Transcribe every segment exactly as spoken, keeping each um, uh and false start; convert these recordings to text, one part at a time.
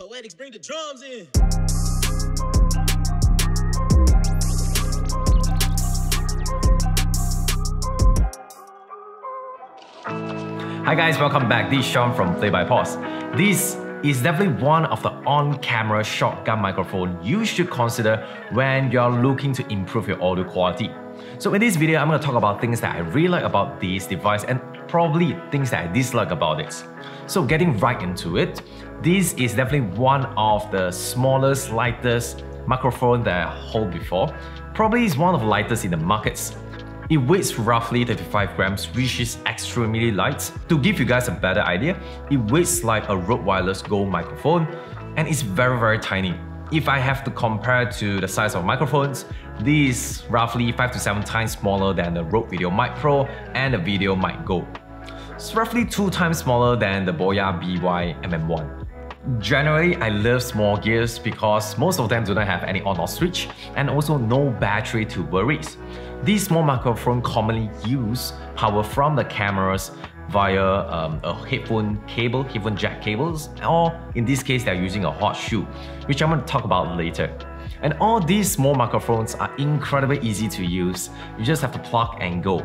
Poetics, bring the drums in. Hi guys, welcome back. This is Sean from Play by Pause. This is definitely one of the on-camera shotgun microphone you should consider when you're looking to improve your audio quality. So in this video, I'm going to talk about things that I really like about this device and probably things that I dislike about it. So getting right into it, this is definitely one of the smallest, lightest microphone that I hold before. Probably is one of the lightest in the markets. It weighs roughly thirty-five grams, which is extremely light. To give you guys a better idea, it weighs like a Rode Wireless Go microphone and it's very, very tiny. If I have to compare to the size of microphones, this is roughly five to seven times smaller than the Rode VideoMic Pro and the VideoMic Go. It's roughly two times smaller than the Boya B Y M M one. Generally, I love small gears because most of them do not have any on-off switch and also no battery to worry. These small microphones commonly use power from the cameras via um, a headphone cable, headphone jack cables, or in this case, they're using a hot shoe, which I'm going to talk about later. And all these small microphones are incredibly easy to use. You just have to plug and go.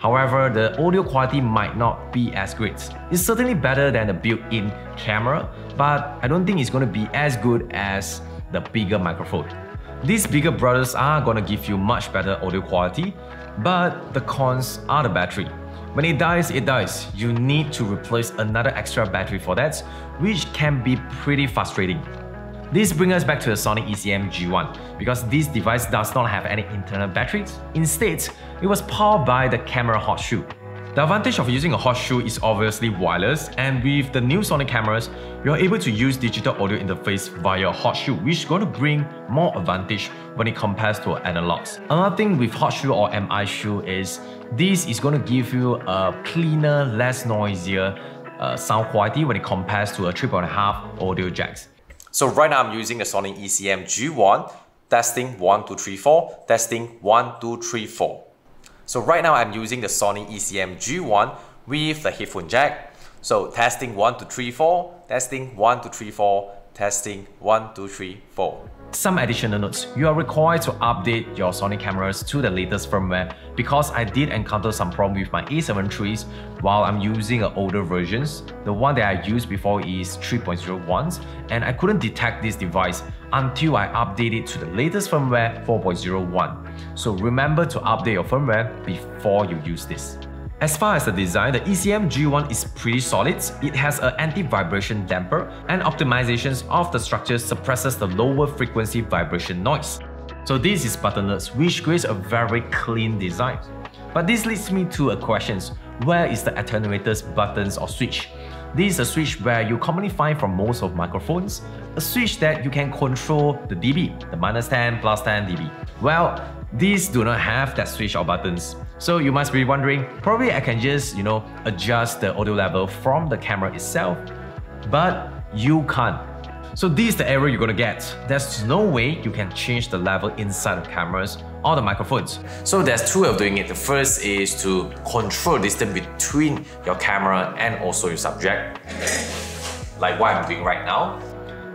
However, the audio quality might not be as great. It's certainly better than the built-in camera, but I don't think it's going to be as good as the bigger microphone. These bigger brothers are going to give you much better audio quality, but the cons are the battery. When it dies, it dies. You need to replace another extra battery for that, which can be pretty frustrating. This brings us back to the Sony E C M G one, because this device does not have any internal batteries. Instead, it was powered by the camera hot shoe. The advantage of using a hot shoe is obviously wireless, and with the new Sony cameras, you're able to use digital audio interface via a hot shoe, which is going to bring more advantage when it compares to analogs. Another thing with hot shoe or M I Shoe is this is going to give you a cleaner, less noisier uh, sound quality when it compares to a three point five audio jacks. So right now I'm using a Sony E C M G one, testing one two three four, testing one two three four. So right now I'm using the Sony E C M G one with the headphone jack. So testing one two three four, testing one two three four, testing one two three four. Some additional notes. You are required to update your Sony cameras to the latest firmware because I did encounter some problem with my A seven threes while I'm using an older versions. The one that I used before is three point oh one and I couldn't detect this device until I updated it to the latest firmware four point oh one. So remember to update your firmware before you use this. As far as the design, the E C M G one is pretty solid. It has an anti-vibration damper and optimizations of the structure suppresses the lower frequency vibration noise. So this is buttonless, which creates a very clean design. But this leads me to a question, where is the attenuator's buttons or switch? This is a switch where you commonly find from most of microphones, a switch that you can control the dB, the minus ten, plus ten dB. Well, these do not have that switch or buttons. So you must be wondering, probably I can just, you know, adjust the audio level from the camera itself, but you can't. So this is the error you're gonna get. There's no way you can change the level inside of cameras or the microphones. So there's two ways of doing it. The first is to control distance between your camera and also your subject, like what I'm doing right now.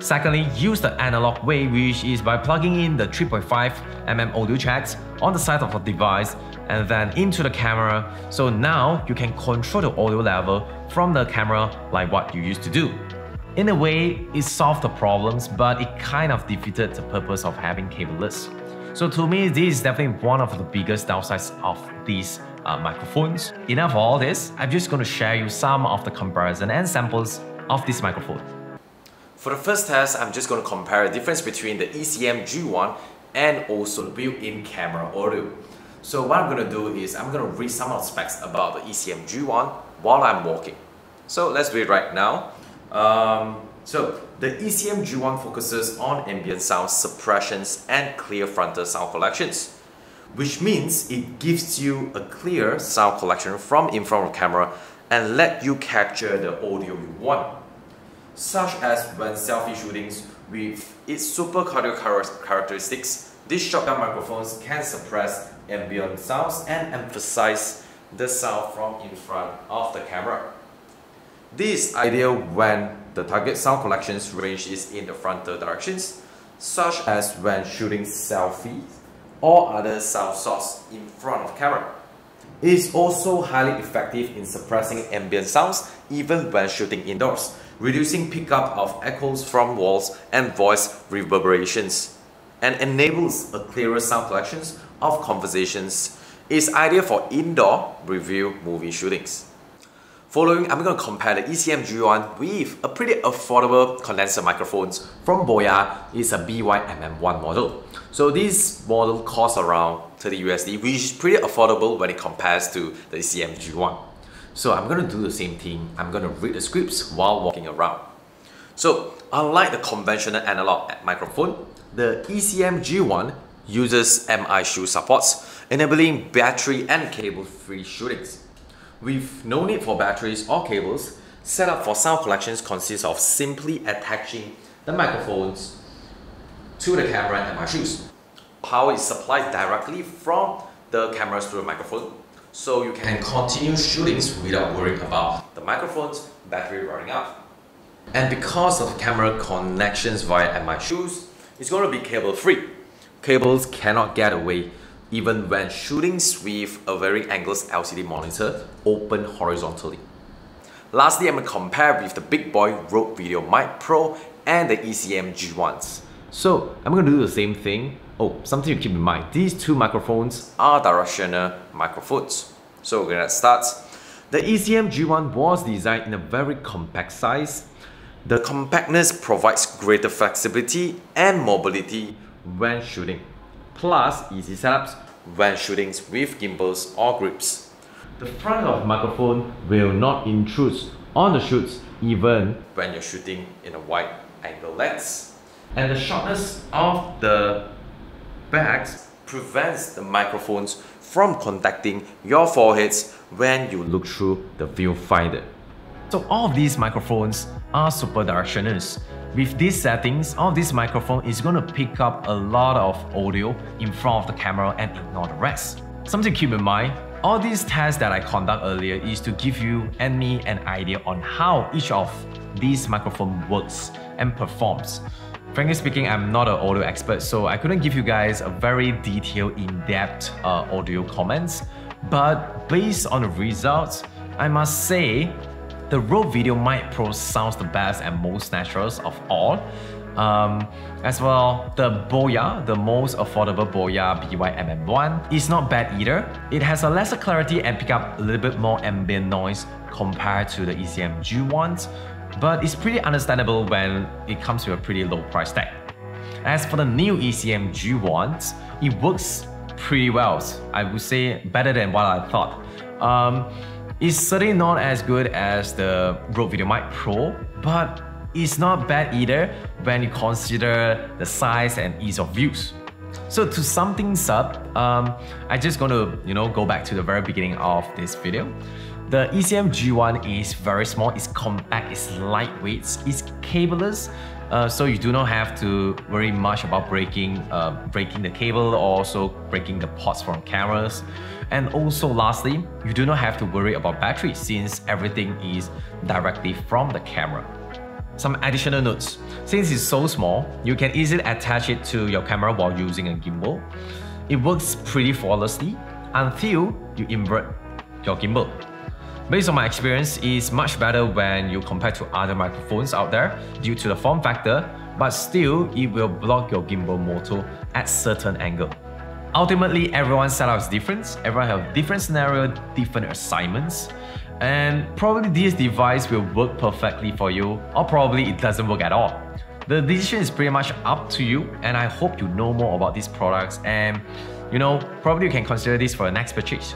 Secondly, use the analog way, which is by plugging in the three point five millimeter audio jacks on the side of the device and then into the camera. So now you can control the audio level from the camera like what you used to do. In a way, it solved the problems, but it kind of defeated the purpose of having cableless. So to me, this is definitely one of the biggest downsides of these uh, microphones. Enough of all this, I'm just going to share you some of the comparison and samples of this microphone. For the first test, I'm just going to compare the difference between the E C M G one and also the built-in camera audio. So what I'm going to do is I'm going to read some of the specs about the E C M G one while I'm walking. So let's do it right now. Um, so the E C M G one focuses on ambient sound suppressions and clear frontal sound collections, which means it gives you a clear sound collection from in front of the camera and let you capture the audio you want, such as when selfie shootings with its super cardio characteristics. These shotgun microphones can suppress ambient sounds and emphasize the sound from in front of the camera. This is ideal when the target sound collection's range is in the frontal directions, such as when shooting selfies or other sound source in front of camera. It is also highly effective in suppressing ambient sounds even when shooting indoors, reducing pickup of echoes from walls and voice reverberations, and enables a clearer sound collection of conversations. It is ideal for indoor review movie shootings. Following, I'm going to compare the E C M G one with a pretty affordable condenser microphones from Boya. It's a B Y M M one model. So this model costs around thirty U S D, which is pretty affordable when it compares to the E C M G one. So I'm going to do the same thing. I'm going to read the scripts while walking around. So unlike the conventional analog microphone, the E C M G one uses M I Shoe supports, enabling battery and cable-free shootings. With no need for batteries or cables, setup for sound collections consists of simply attaching the microphones to the camera and my shoes. Power is supplied directly from the cameras to the microphone, so you can continue shootings without worrying about the microphone's battery running out. And because of camera connections via my shoes, it's going to be cable-free. Cables cannot get away even when shooting with a varying angles L C D monitor open horizontally. Lastly, I'm going to compare with the big boy Rode VideoMic Pro and the E C M G ones. So I'm going to do the same thing. Oh, something to keep in mind, these two microphones are directional microphones. So we're going to start. The E C M G one was designed in a very compact size. The compactness provides greater flexibility and mobility when shooting, plus easy setups when shooting with gimbals or grips. The front of the microphone will not intrude on the shoots even when you're shooting in a wide angle lens. And the shortness of the bags prevents the microphones from contacting your foreheads when you look through the viewfinder. So all of these microphones are super directionals. With these settings, all this microphone is going to pick up a lot of audio in front of the camera and ignore the rest. Something to keep in mind, all these tests that I conduct earlier is to give you and me an idea on how each of these microphone works and performs. Frankly speaking, I'm not an audio expert, so I couldn't give you guys a very detailed, in-depth uh, audio comments. But based on the results, I must say, the Rode VideoMic Pro sounds the best and most natural of all. Um, as well, the Boya, the most affordable Boya B Y M M one, is not bad either. It has a lesser clarity and pick up a little bit more ambient noise compared to the E C M G ones, but it's pretty understandable when it comes with a pretty low price tag. As for the new E C M G ones, it works pretty well. I would say better than what I thought. Um, It's certainly not as good as the Rode VideoMic Pro, but it's not bad either when you consider the size and ease of use. So to sum things up, um, I'm just going to you know, go back to the very beginning of this video. The E C M G one is very small, it's compact, it's lightweight, it's cableless, uh, so you do not have to worry much about breaking, uh, breaking the cable or also breaking the ports from cameras. And also lastly, you do not have to worry about battery since everything is directly from the camera. Some additional notes. Since it's so small, you can easily attach it to your camera while using a gimbal. It works pretty flawlessly until you invert your gimbal. Based on my experience, it's much better when you compare to other microphones out there due to the form factor, but still it will block your gimbal motor at certain angle. Ultimately, everyone's setup is different, everyone has different scenarios, different assignments, and probably this device will work perfectly for you, or probably it doesn't work at all. The decision is pretty much up to you, and I hope you know more about these products, and you know, probably you can consider this for your next purchase.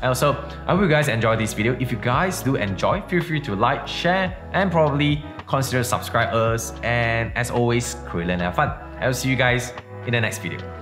Also, I hope you guys enjoy this video. If you guys do enjoy, feel free to like, share, and probably consider subscribing us, and as always, create and have fun. I'll see you guys in the next video.